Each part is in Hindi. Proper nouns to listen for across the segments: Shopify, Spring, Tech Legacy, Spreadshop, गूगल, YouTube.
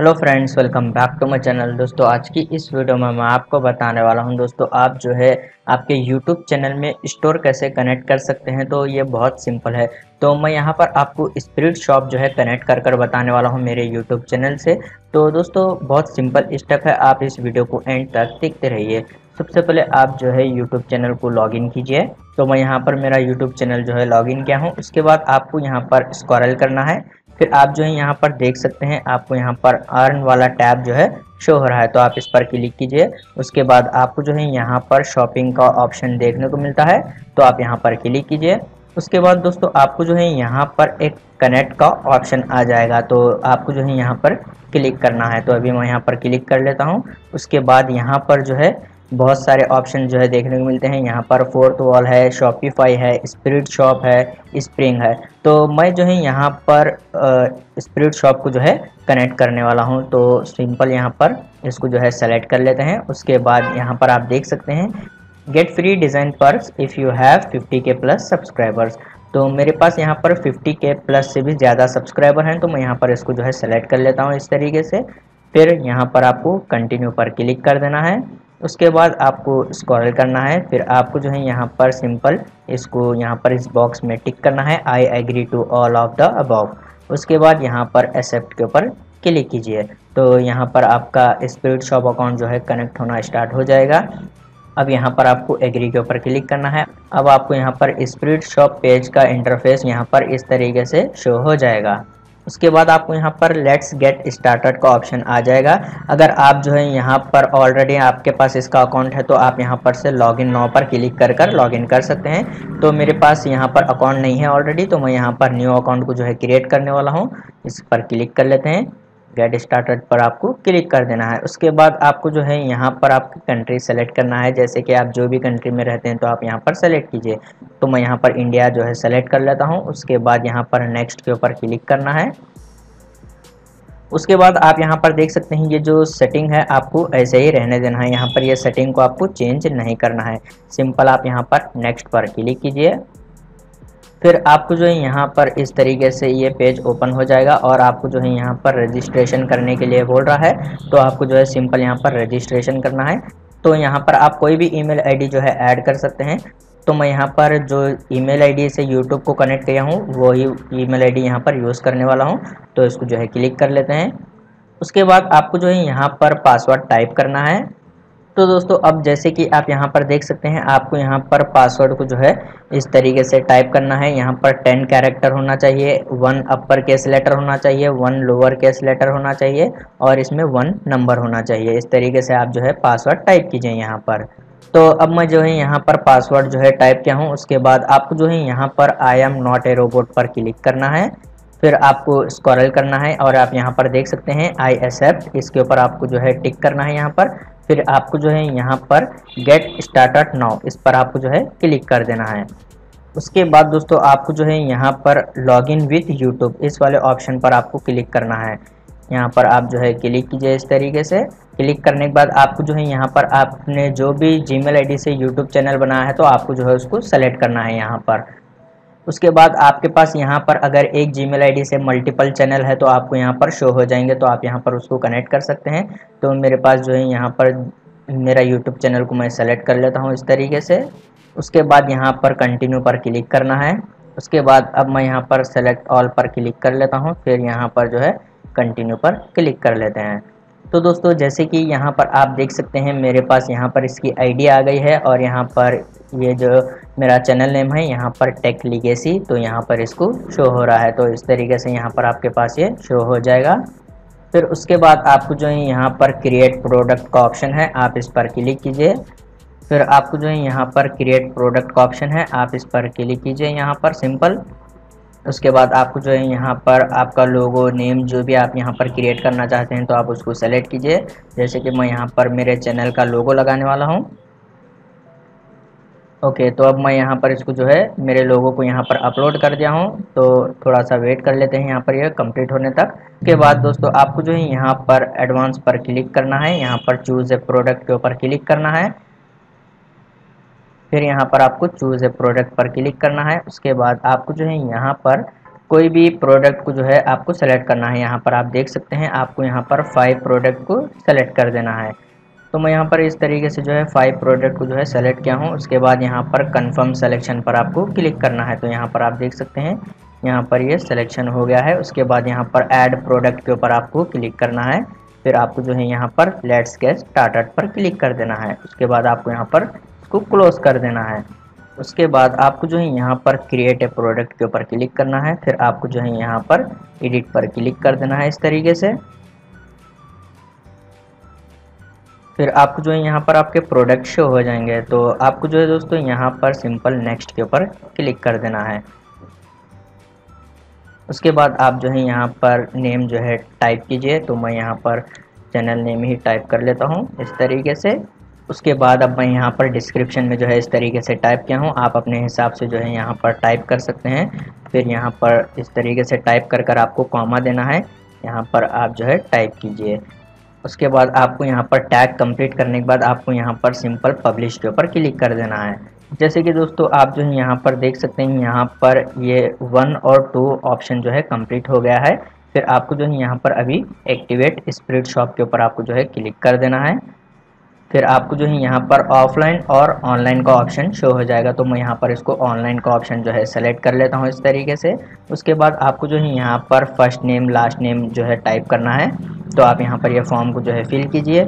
Hello friends, welcome back to my channel. दोस्तों, आज की इस वीडियो में मैं आपको बताने वाला हूं दोस्तों, आप जो है आपके YouTube चैनल में स्टोर कैसे कनेक्ट कर सकते हैं। तो ये बहुत सिंपल है। तो मैं यहाँ पर आपको स्प्रेडशॉप जो है कनेक्ट कर कर बताने वाला हूँ मेरे YouTube चैनल से। तो दोस्तों, बहुत सिंपल स्टेप है, आप इस वीडियो को एंड तक देखते रहिए। सबसे पहले आप जो है YouTube चैनल को लॉगिन कीजिए। तो मैं यहाँ पर मेरा YouTube चैनल जो है लॉगिन किया हूँ। उसके बाद आपको यहाँ पर स्क्रॉल करना है। फिर आप जो है यहाँ पर देख सकते हैं, आपको यहाँ पर अर्न वाला टैब जो है शो हो रहा है, तो आप इस पर क्लिक कीजिए। उसके बाद आपको जो है यहाँ पर शॉपिंग का ऑप्शन देखने को मिलता है, तो आप यहाँ पर क्लिक कीजिए। उसके बाद दोस्तों, आपको जो है यहाँ पर एक कनेक्ट का ऑप्शन आ जाएगा, तो आपको जो है यहाँ पर क्लिक करना है। तो अभी मैं यहाँ पर क्लिक कर लेता हूँ। उसके बाद यहाँ पर जो है बहुत सारे ऑप्शन जो है देखने को मिलते हैं। यहाँ पर फोर्थवॉल है, शॉपिफाई है, स्प्रेडशॉप है, स्प्रिंग है। तो मैं जो है यहाँ पर स्प्रेडशॉप को जो है कनेक्ट करने वाला हूँ। तो सिंपल यहाँ पर इसको जो है सेलेक्ट कर लेते हैं। उसके बाद यहाँ पर आप देख सकते हैं, get free design perks if you have 50K+ subscribers. तो मेरे पास यहाँ पर 50K+ से भी ज़्यादा सब्सक्राइबर हैं, तो मैं यहाँ पर इसको जो है सेलेक्ट कर लेता हूँ इस तरीके से। फिर यहाँ पर आपको कंटिन्यू पर क्लिक कर देना है। उसके बाद आपको स्क्रॉल करना है। फिर आपको जो है यहाँ पर सिंपल इसको यहाँ पर इस बॉक्स में टिक करना है, I agree to all of the above. उसके बाद यहाँ पर एक्सेप्ट के ऊपर क्लिक कीजिए। तो यहाँ पर आपका स्प्रेडशॉप अकाउंट जो है कनेक्ट होना स्टार्ट हो जाएगा। अब यहाँ पर आपको एग्री के ऊपर क्लिक करना है। अब आपको यहाँ पर स्प्रेडशॉप पेज का इंटरफेस यहाँ पर इस तरीके से शो हो जाएगा। उसके बाद आपको यहाँ पर लेट्स गेट स्टार्टेड का ऑप्शन आ जाएगा। अगर आप जो है यहाँ पर ऑलरेडी आपके पास इसका अकाउंट है, तो आप यहाँ पर से लॉगिन नाउ पर क्लिक कर कर लॉगिन कर सकते हैं। तो मेरे पास यहाँ पर अकाउंट नहीं है ऑलरेडी, तो मैं यहाँ पर न्यू अकाउंट को जो है क्रिएट करने वाला हूँ। इस पर क्लिक कर लेते हैं। गेट स्टार्टेड पर आपको क्लिक कर देना है। उसके बाद आपको जो है यहाँ पर आपकी कंट्री सेलेक्ट करना है। जैसे कि आप जो भी कंट्री में रहते हैं, तो आप यहाँ पर सेलेक्ट कीजिए। तो मैं यहाँ पर इंडिया जो है सेलेक्ट कर लेता हूँ। उसके बाद यहाँ पर नेक्स्ट के ऊपर क्लिक करना है। उसके बाद आप यहाँ पर देख सकते हैं, ये जो सेटिंग है आपको ऐसे ही रहने देना है। यहाँ पर ये सेटिंग को आपको चेंज नहीं करना है। सिंपल आप यहाँ पर नेक्स्ट पर क्लिक कीजिए। फिर आपको जो है यहाँ पर इस तरीके से ये पेज ओपन हो जाएगा और आपको जो है यहाँ पर रजिस्ट्रेशन करने के लिए बोल रहा है। तो आपको जो है सिंपल यहाँ पर रजिस्ट्रेशन करना है। तो यहाँ पर आप कोई भी ईमेल आईडी जो है ऐड कर सकते हैं। तो मैं यहाँ पर जो ईमेल आईडी से YouTube को कनेक्ट किया हूँ, वही ईमेल आईडी यहाँ पर यूज़ करने वाला हूँ। तो इसको जो है क्लिक कर लेते हैं। उसके बाद आपको जो है यहाँ पर पासवर्ड टाइप करना है। तो दोस्तों, अब जैसे कि आप यहाँ पर देख सकते हैं, आपको यहाँ पर पासवर्ड को जो है इस तरीके से टाइप करना है। यहाँ पर 10 कैरेक्टर होना चाहिए, 1 अपर केस लेटर होना चाहिए, 1 लोअर केस लेटर होना चाहिए और इसमें 1 नंबर होना चाहिए। इस तरीके से आप जो है पासवर्ड टाइप कीजिए यहाँ पर। तो अब मैं जो है यहाँ पर पासवर्ड जो है टाइप किया हूँ। उसके बाद आपको जो है यहाँ पर I am not a robot पर क्लिक करना है। फिर आपको स्क्रॉल करना है और आप यहाँ पर देख सकते हैं आई एक्सेप्ट, इसके ऊपर आपको जो है टिक करना है यहाँ पर। फिर आपको जो है यहाँ पर गेट स्टार्टेड नाउ, इस पर आपको जो है क्लिक कर देना है। उसके बाद दोस्तों, आपको जो है यहाँ पर लॉगिन विथ यूट्यूब इस वाले ऑप्शन पर आपको क्लिक करना है। यहाँ पर आप जो है क्लिक कीजिए इस तरीके से। क्लिक करने के बाद आपको जो है यहाँ पर आपने जो भी जीमेल आईडी से यूट्यूब चैनल बनाया है, तो आपको जो है उसको सेलेक्ट करना है यहाँ पर। उसके बाद आपके पास यहाँ पर अगर एक जीमेल आईडी से मल्टीपल चैनल है, तो आपको यहाँ पर शो हो जाएंगे, तो आप यहाँ पर उसको कनेक्ट कर सकते हैं। तो मेरे पास जो है यहाँ पर मेरा यूट्यूब चैनल को मैं सेलेक्ट कर लेता हूँ इस तरीके से। उसके बाद यहाँ पर कंटिन्यू पर क्लिक करना है। उसके बाद अब मैं यहाँ पर सेलेक्ट ऑल पर क्लिक कर लेता हूँ। फिर यहाँ पर जो है कंटिन्यू पर क्लिक कर लेते हैं। तो दोस्तों, जैसे कि यहाँ पर आप देख सकते हैं, मेरे पास यहाँ पर इसकी आईडी आ गई है और यहाँ पर ये जो मेरा चैनल नेम है यहाँ पर टेक लीगेसी, तो यहाँ पर इसको शो हो रहा है। तो इस तरीके से यहाँ पर आपके पास ये शो हो जाएगा। फिर उसके बाद आपको जो है यहाँ पर क्रिएट प्रोडक्ट का ऑप्शन है, आप इस पर क्लिक कीजिए। फिर आपको जो है यहाँ पर क्रिएट प्रोडक्ट का ऑप्शन है, आप इस पर क्लिक कीजिए यहाँ पर सिंपल। उसके बाद आपको जो है यहाँ पर आपका लोगो, नेम जो भी आप यहाँ पर क्रिएट करना चाहते हैं, तो आप उसको सेलेक्ट कीजिए। जैसे कि मैं यहाँ पर मेरे चैनल का लोगो लगाने वाला हूँ। ओके, तो अब मैं यहाँ पर इसको जो है मेरे लोगो को यहाँ पर अपलोड कर दिया हूँ। तो थोड़ा सा वेट कर लेते हैं यहाँ पर यह कंप्लीट होने तक। उसके बाद दोस्तों, आपको जो है यहाँ पर एडवांस पर क्लिक करना है। यहाँ पर चूज़ ए प्रोडक्ट के ऊपर क्लिक करना है। फिर यहाँ पर आपको चूज़ ए प्रोडक्ट पर क्लिक करना है। उसके बाद आपको जो है यहाँ पर कोई भी प्रोडक्ट को जो है आपको सेलेक्ट करना है। यहाँ पर आप देख सकते हैं आपको यहाँ पर 5 प्रोडक्ट को सेलेक्ट कर देना है। तो मैं यहाँ पर इस तरीके से जो है 5 प्रोडक्ट को जो है सेलेक्ट किया हूँ। उसके बाद यहाँ पर कंफर्म सेलेक्शन पर आपको क्लिक करना है। तो यहाँ पर आप देख सकते हैं यहाँ पर ये सिलेक्शन हो गया है। उसके बाद यहाँ पर ऐड प्रोडक्ट के ऊपर आपको क्लिक करना है। फिर आपको जो है यहाँ पर लेट्स गेट स्टार्टेड पर क्लिक कर देना है। उसके बाद आपको यहाँ पर इसको क्लोज कर देना है। उसके बाद आपको जो है यहाँ पर क्रिएट ए प्रोडक्ट के ऊपर क्लिक करना है। फिर आपको जो है यहाँ पर एडिट पर क्लिक कर देना है इस तरीके से। फिर आपको जो है यहाँ पर आपके प्रोडक्ट शो हो जाएंगे। तो आपको जो है दोस्तों यहाँ पर सिंपल नेक्स्ट के ऊपर क्लिक कर देना है। उसके बाद आप जो है यहाँ पर नेम जो है टाइप कीजिए। तो मैं यहाँ पर चैनल नेम ही टाइप कर लेता हूँ इस तरीके से। उसके बाद अब मैं यहाँ पर डिस्क्रिप्शन में जो है इस तरीके से टाइप किया हूँ। आप अपने हिसाब से जो है यहाँ पर टाइप कर सकते हैं। फिर यहाँ पर इस तरीके से टाइप कर कर आपको कॉमा देना है। यहाँ पर आप जो है टाइप कीजिए। उसके बाद आपको यहाँ पर टैग कंप्लीट करने के बाद आपको यहाँ पर सिंपल पब्लिश के ऊपर क्लिक कर देना है। जैसे कि दोस्तों आप जो है यहाँ पर देख सकते हैं यहाँ पर ये 1 और 2 ऑप्शन जो है कंप्लीट हो गया है। फिर आपको जो है यहाँ पर अभी एक्टिवेट स्प्रेड शॉप के ऊपर आपको जो है क्लिक कर देना है। फिर आपको जो है यहाँ पर ऑफलाइन और ऑनलाइन का ऑप्शन शो हो जाएगा। तो मैं यहाँ पर इसको ऑनलाइन का ऑप्शन जो है सेलेक्ट कर लेता हूँ इस तरीके से। उसके बाद आपको जो है यहाँ पर फर्स्ट नेम लास्ट नेम जो है टाइप करना है। तो आप यहाँ पर यह फॉर्म को जो है फिल कीजिए।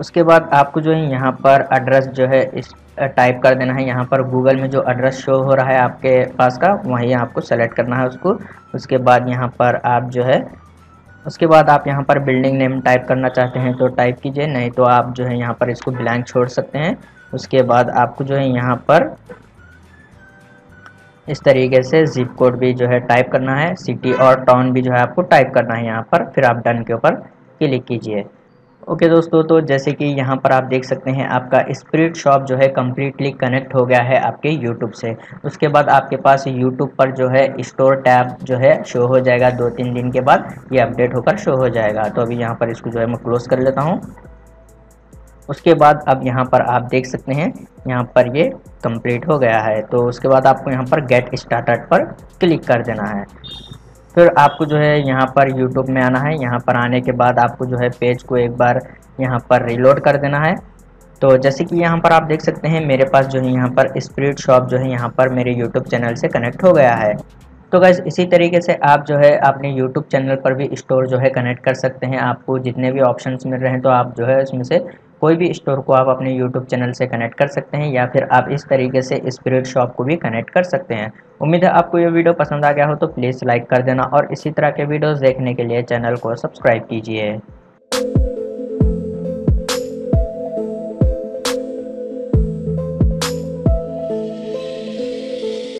उसके बाद आपको जो है यहाँ पर एड्रेस जो है इस टाइप कर देना है। यहाँ पर गूगल में जो एड्रेस शो हो रहा है आपके पास का वहीं आपको सेलेक्ट करना है उसको। उसके बाद यहाँ पर आप जो है उसके बाद आप यहाँ पर बिल्डिंग नेम टाइप करना चाहते हैं तो टाइप कीजिए, नहीं तो आप जो है यहाँ पर इसको ब्लैंक छोड़ सकते हैं। उसके बाद आपको जो है यहाँ पर इस तरीके से जिप कोड भी जो है टाइप करना है। सिटी और टाउन भी जो है आपको टाइप करना है यहाँ पर। फिर आप डन के ऊपर क्लिक कीजिए। ओके दोस्तों, तो जैसे कि यहाँ पर आप देख सकते हैं आपका स्प्रेड शॉप जो है कम्प्लीटली कनेक्ट हो गया है आपके YouTube से। उसके बाद आपके पास YouTube पर जो है स्टोर टैब जो है शो हो जाएगा। 2-3 दिन के बाद ये अपडेट होकर शो हो जाएगा। तो अभी यहाँ पर इसको जो है मैं क्लोज कर लेता हूँ। उसके बाद अब यहाँ पर आप देख सकते हैं यहाँ पर ये कम्प्लीट हो गया है। तो उसके बाद आपको यहाँ पर गेट स्टार्टेड पर क्लिक कर देना है। फिर आपको जो है यहाँ पर YouTube में आना है। यहाँ पर आने के बाद आपको जो है पेज को एक बार यहाँ पर रिलोड कर देना है। तो जैसे कि यहाँ पर आप देख सकते हैं मेरे पास जो है यहाँ पर स्प्रेडशॉप जो है यहाँ पर मेरे YouTube चैनल से कनेक्ट हो गया है। तो गाइस इसी तरीके से आप जो है अपने YouTube चैनल पर भी स्टोर जो है कनेक्ट कर सकते हैं। आपको जितने भी ऑप्शन मिल रहे हैं तो आप जो है उसमें से कोई भी स्टोर को आप अपने YouTube चैनल से कनेक्ट कर सकते हैं, या फिर आप इस तरीके से स्प्रेडशॉप को भी कनेक्ट कर सकते हैं। उम्मीद है आपको ये वीडियो पसंद आ गया हो तो प्लीज़ लाइक कर देना और इसी तरह के वीडियोस देखने के लिए चैनल को सब्सक्राइब कीजिए।